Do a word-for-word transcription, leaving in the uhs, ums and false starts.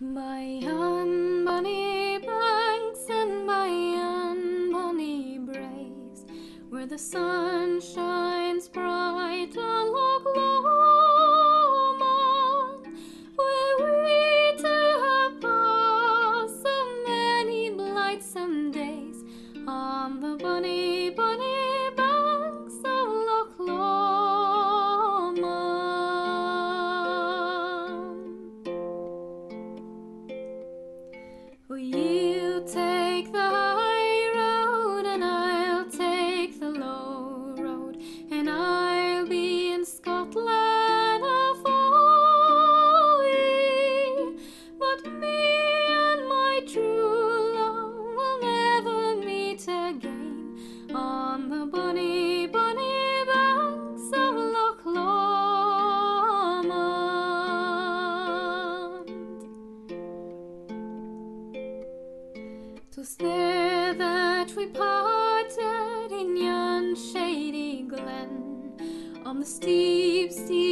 My unbonny banks and my unbonny braes, where the sun shines bright on Loch Lomond, where we two have passed so many blithesome days, on the bonny, bonny banks of Loch Lomond. Oh, you take the high road and I'll take the low road, and I'll be in Scotland of all ye. But me and my true love will never meet again on the bonny, bonny banks of Loch Lomond. 'Twas there that we parted in yon shady glen, on the steep, steep